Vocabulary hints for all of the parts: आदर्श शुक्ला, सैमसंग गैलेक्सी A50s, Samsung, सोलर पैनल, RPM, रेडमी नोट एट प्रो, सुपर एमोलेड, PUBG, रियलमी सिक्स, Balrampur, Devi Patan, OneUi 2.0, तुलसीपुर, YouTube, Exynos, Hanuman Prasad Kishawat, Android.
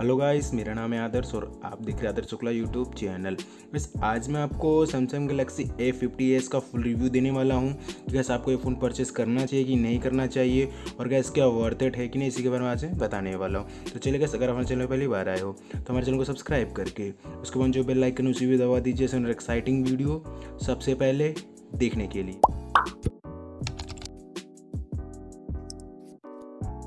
Hello guys, मेरा नाम है आदर्श और आप देख रहे हैं आदर्श शुक्ला यूट्यूब चैनल। बस आज मैं आपको सैमसंग गैलेक्सी A50s का फुल रिव्यू देने वाला हूं कि गैस आपको ये फ़ोन परचेस करना चाहिए कि नहीं करना चाहिए और गैस क्या वर्थ इट है कि नहीं, इसी के बारे में आज बताने वाला हूं। तो चलिए गैस, अगर हमारे चैनल पर पहली बार आए हो तो हमारे चैनल को सब्सक्राइब करके उसके बाद जो बेल आइकन उसी भी दबा दीजिए सर एक्साइटिंग वीडियो सबसे पहले देखने के लिए।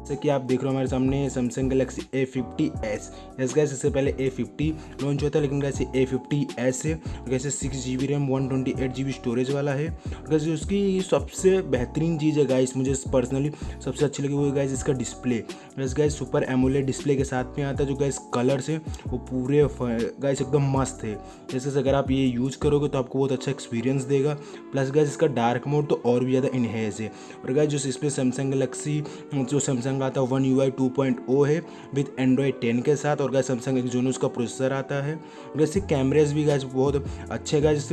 जैसे कि आप देख रहे हो हमारे सामने सैमसंग गैलेक्सी A50s। Yes guys, इससे पहले A50 लॉन्च हुआ था लेकिन गैस A50s है और gas 6GB RAM 128GB storage वाला है। और गैस उसकी सबसे बेहतरीन चीज़ है गाइस, मुझे पर्सनली सबसे अच्छी लगी वो गाइस इसका display. Yes guys, सुपर एमोलेड display के साथ में आता है जो गाइस कलर्स है वो पूरे गाइस एकदम मस्त है। जैसे अगर आप ये यूज़ करोगे तो आपको बहुत अच्छा एक्सपीरियंस देगा। प्लस गाइस इसका डार्क मोड तो और भी ज़्यादा इनहेंस है। और गाइस जो इस पर सैमसंग गैलेक्सी जो सैमसंग आता है OneUi 2.0 है विद Android 10 के साथ। और गाइस सैमसंग Exynos का प्रोसेसर आता है। वैसे कैमरेज भी गाइस बहुत अच्छे, गाइस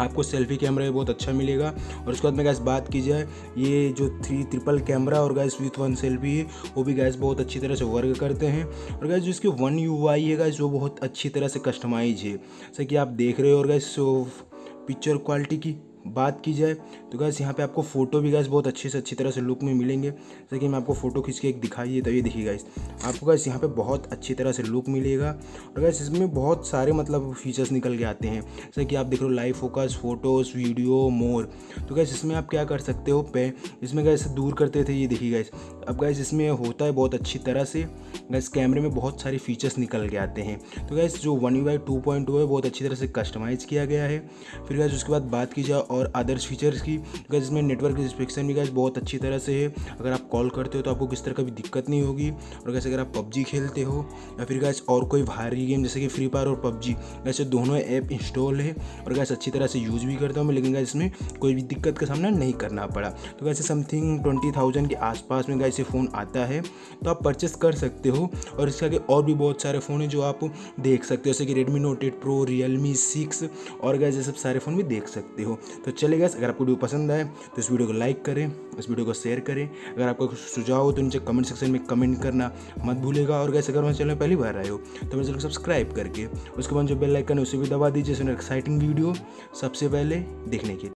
आपको सेल्फी कैमरा बहुत अच्छा मिलेगा। और उसके बाद में गाइस बात की जाए ये जो 3 ट्रिपल कैमरा और गाइस विथ 1 सेल्फी है वो भी गाइस बहुत अच्छी तरह से वर्क करते हैं। और गाइस जो इसकी OneUi है गाइस वो बहुत अच्छी तरह से कस्टमाइज है जैसे कि आप देख रहे हो। और गाइस पिक्चर क्वालिटी की बात की जाए तो गाइस यहाँ पे आपको फ़ोटो भी गाइस बहुत अच्छे से अच्छी तरह से लुक में मिलेंगे। जैसे कि मैं आपको फ़ोटो खींच के एक दिखाइए तो ये देखिए गाइस, आपको गाइस यहाँ पे बहुत अच्छी तरह से लुक मिलेगा। और गाइस इसमें बहुत सारे मतलब फीचर्स निकल के आते हैं जैसे कि आप देख रहे हो live focus, photos, video, more. तो गाइस इसमें आप क्या कर सकते हो पे इसमें गाइस दूर करते थे ये देखिए गाइस, अब गाइस इसमें होता है बहुत अच्छी तरह से गाइस कैमरे में बहुत सारे फीचर्स निकल के आते हैं। तो गाइस जो OneUi 2.0 है बहुत अच्छी तरह से कस्टमाइज़ किया गया है। फिर गाइस उसके बाद बात की जाए और अदर्स फीचर्स की, गाइस इसमें नेटवर्क रिस्ट्रिक्शन भी गाइस बहुत अच्छी तरह से है। अगर आप कॉल करते हो तो आपको किस तरह का भी दिक्कत नहीं होगी। और गाइस अगर आप PUBG खेलते हो या फिर गाइस और कोई भारी गेम जैसे कि फ्री फायर और PUBG, गाइस दोनों ऐप इंस्टॉल है और गाइस अच्छी तरह से यूज़ भी करता हूँ मैं, लेकिन गाइस इसमें कोई भी दिक्कत का सामना नहीं करना पड़ा। तो गाइस समथिंग 20,000 के आसपास में गाइस ये फ़ोन आता है तो आप परचेस कर सकते हो। और इसके आगे और भी बहुत सारे फ़ोन हैं जो आप देख सकते हो जैसे कि रेडमी नोट 8 प्रो, रियलमी 6 और गाइस ये सब सारे फ़ोन भी देख सकते हो। तो चलिए गाइस, अगर आपको वीडियो पसंद आए तो इस वीडियो को लाइक करें, इस वीडियो को शेयर करें। अगर आपका कुछ सुझाव हो तो नीचे कमेंट सेक्शन में कमेंट करना मत भूलेगा। और गाइस अगर मेरे चैनल पहली बार आए हो तो मेरे चैनल को सब्सक्राइब करके उसके बाद जो बेल आइकन है उसे भी दबा दीजिए सो एक्साइटिंग वीडियो सबसे पहले देखने के लिए।